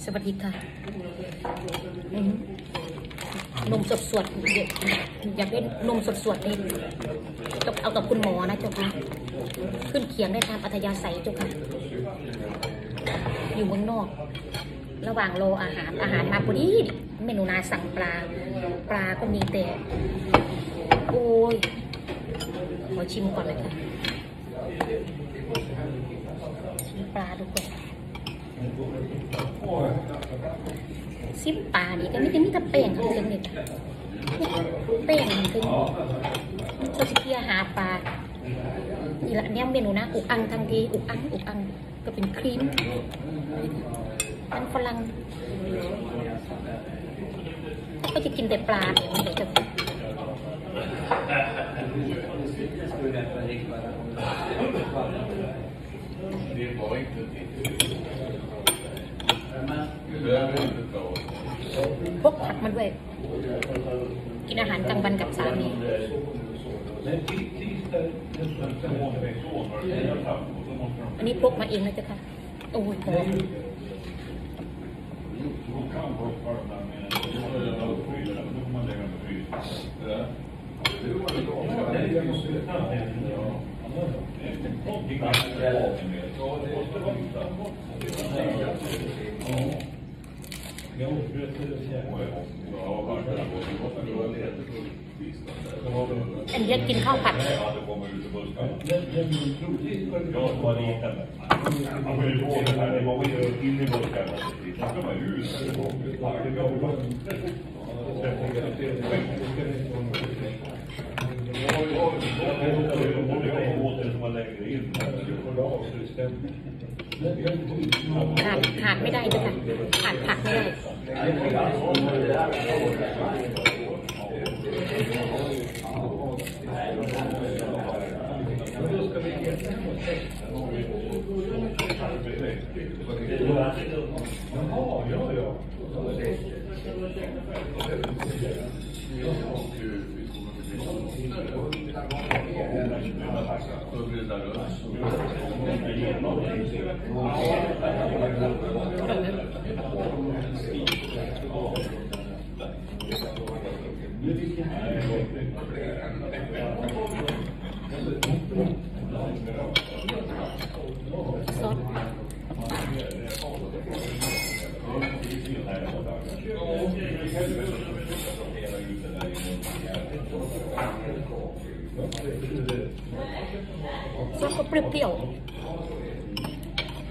สวัสดีค่ะนมสดสดอยากได้นมสดสดเลยเอากับคุณหมอนะเจ้าค่ะขึ้นเขียงได้ตามอัธยาศัยเจ้าค่ะอยู่เมืองนอกระหว่างรออาหารมาพอดีเมนูนาสั่งปลาก็มีแต่โอ้ยขอชิมก่อนเลยค่ะชิมปลาดูก่อนซิมปลานี่ก็มีแต่แป้งทั้งเส้นเลยแป้งคือเขาจะเที่ยวหาปลาอีหละเนี่ยเมนูนะอุกอังทั้งทีอุกอังก็เป็นครีมมันฝรั่งก็จะกินแต่ปลาเนี่ยมันจะพกผักมาด้วยกินอาหารกลางวันกับสามีอันนี้พกมาเองนะเจ้าค่ะโอ้ยหอมอันนี้กินข้าวผัดขาดไม่ได้ด้วยกันขาดผักไม่ได้ซอสก็เปรี้ยวๆ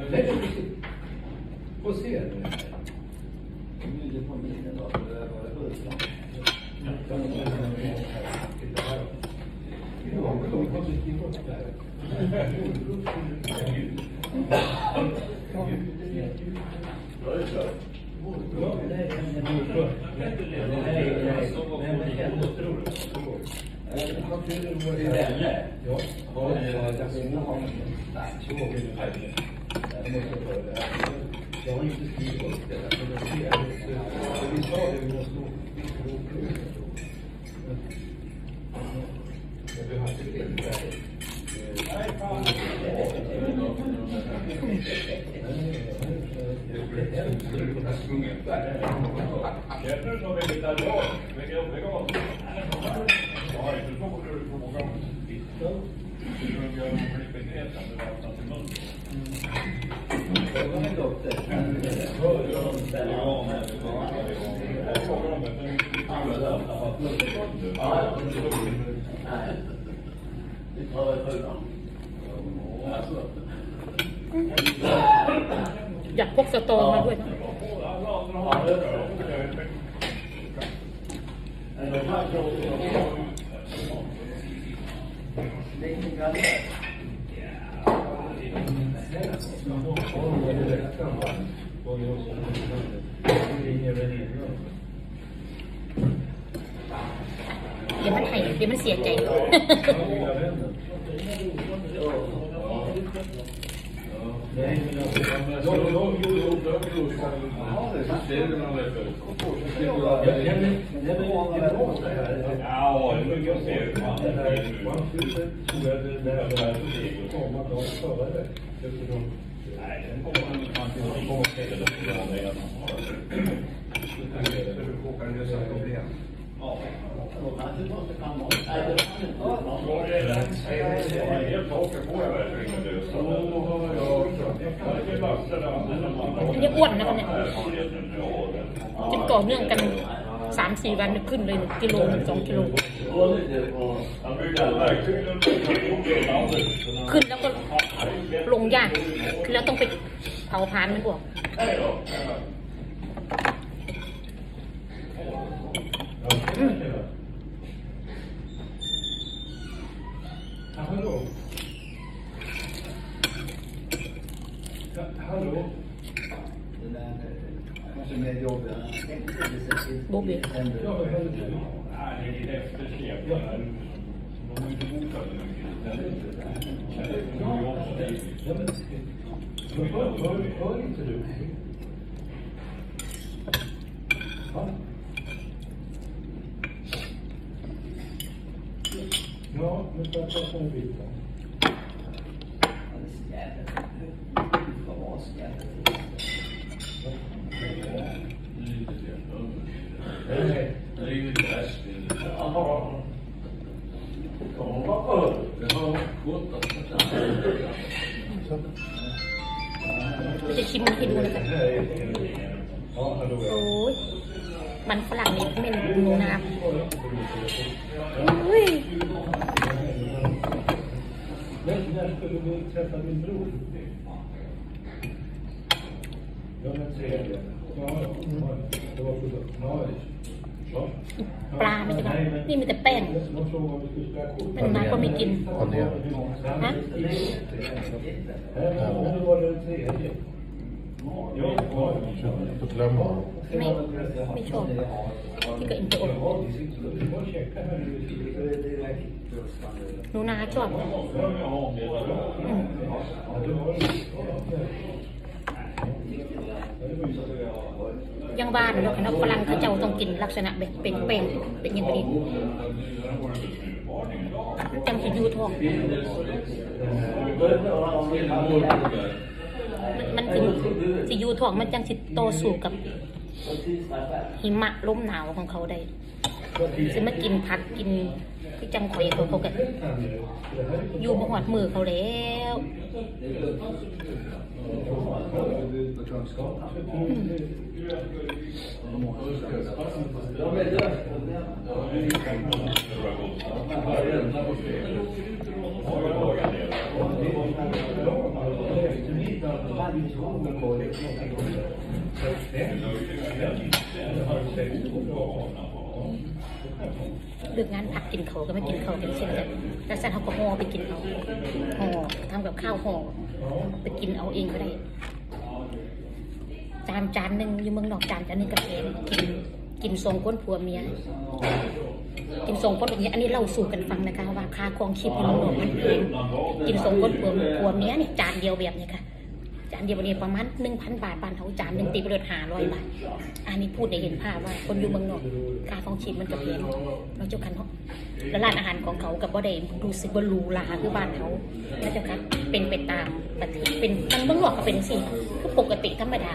อยากพกสตอมาด้วยเดี๋ยวมันเสียใจ Nej, men jagจะอ้วนนะเนี่ยกินต่อเนื่องกัน 3-4 วันขึ้นเลย1กิโลถึง2กิโลขึ้นแล้วก็ลงยากแล้วต้องไปเผาผลาญมันออกBobby. Ja, nu ska jag ta en bit.มันฝรั่งนิดนึงนะอุ้ยปลาไม่ใช่ป่ะนี่มีแต่แป้งมันมาก็ไม่กินฮะไม่ชอบที่ก็อินเตอร์นูนาชอบยังบ้านเนาะเนาะฝรั่งเขาเจ้าต้องกินลักษณะแบบเป็นแป้งเป็นอย่างนี้จังสิยูท้องมันถึงสิยูท้องมันจังสิโตสู่กับหิมะลมหนาวของเขาได้สิมากินผักกินที่จังข่อยเขากันอยู่มาหอดมือเขาแล้วเลือกงานผักกินเขาก็ไม่กินเขาเป็นเช่นกันแต่สันเขาก็ห่อไปกินเอาห่อทำกับข้าวห่อไปกินเอาเองก็ได้จานหนึ่งอยู่เมืองนอกจานหนึ่งกระเพงกินทรงก้นผัวเมียกินทรงก้นอย่างนี้อันนี้เล่าสู่กันฟังนะคะว่าค่าครองชีพอยู่เมืองนอกมันแพงกินทรงก้นผัวเมียนี่จานเดียวแบบนี้ค่ะจานเดียววันนี้ประมาณ 1,000 บาทบานเขาจานหนึ่งตีไปเลย500 บาทอันนี้พูดในเห็นภาพว่าคนอยู่เมืองนอกค่าครองชีพมันกระเพงเราเจ้าคันเขาแล้วร้านอาหารของเขากับบ่ได้ดูสิบลูลาคือบ้านเขานะเจ้าค่ะเป็นไปตามปฏิเป็นมันเมืองนอกก็เป็นสิคือปกติธรรมดา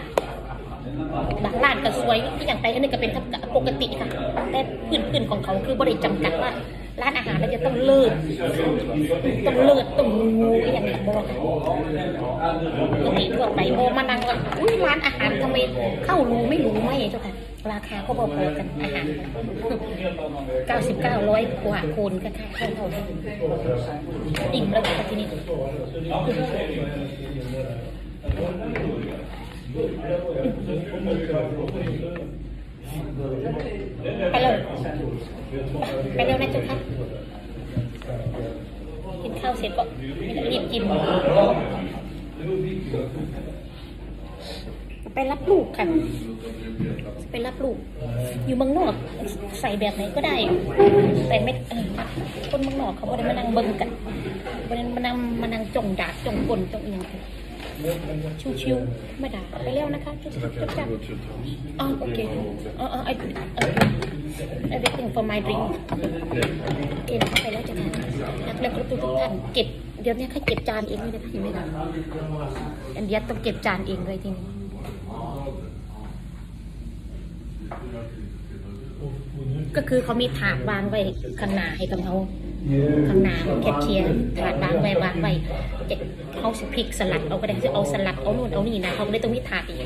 ร้านก็สวยที่อย่างไรอันนี้ก็เป็นปกติค่ะแต่พื้นของเขาคือบริจำกัดว่าร้านอาหารเราจะต้องเลิศต้องงูอย่างนี้บอกปกติทั่วไปโมมานั่งว่าอุ้ยร้านอาหารทำไมเข้ารู้ไม่รู้ไม่เจ้าค่ะราคาก็พอๆกันอาหาร99 100 กว่าคนก็ค่าเข้าเท่ากันอิ่มแล้วก็ที่นี่ไปเลยไปเร็วนะจุ๊บค่ะกินข้าวเสร็จก็รีบกินไปรับลูกค่ะไปรับลูกอยู่เมืองนอกใส่แบบไหนก็ได้แต่ไม่คนเมืองนอกเขาไม่ได้มานั่งเบิ่งกันไม่ได้มานั่งจงด่าจงกลจงเอียง ชิวๆมาด่าไปแล้วนะคะจุ๊บๆอ๋อโอเคอ๋อไอ้everything for my drink เก็บไปแล้วจะทำนักเรียนทุกท่านเก็บเดี๋ยวนี้เขาเก็บจานเองเลยนะพี่ไม่ได้อันเดียต้องเก็บจานเองเลยทีนี้ก็คือเขามีถาดวางไว้ข้างหน้าให้กับเขาข้างหน้าแคชเชียร์ถาดวางไว้เขาสิพริกสลัดเอาก็ได้จะเอาสลัดเอานู่นเอานี่นะเขาเลยต้องมีถาดอีก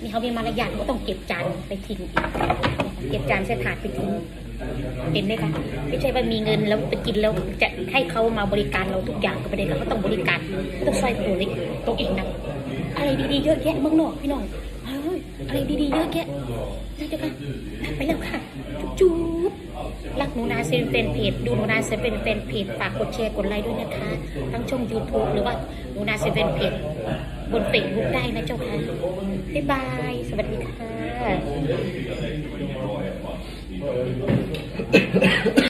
นี่เขามีมารยาทก็ต้องเก็บจานไปทิ้งเก็บจานใส่ถาดไปทิ้งเป็นไหมคะไม่ใช่ว่ามีเงินแล้วไปกินแล้วจะให้เขามาบริการเราทุกอย่างก็ไม่ได้เขาต้องบริการต้องซอยตัวเล็กตัวเองนะอะไรดีๆเยอะแยะเมืองนอกพี่น้องอะไรดีๆเยอะแยะนี่จะกันไปแล้วค่ะจุ๊บรักหนูนาเซเป็นเพจดูหนูนาเซเป็นเพจฝากกดแชร์กดไลค์ด้วยนะคะทั้งช่อง YouTube หรือว่าหนูนาเซเป็นเพจบน Facebook ได้นะเจ้าค่ะบ๊ายบายสวัสดีค่ะ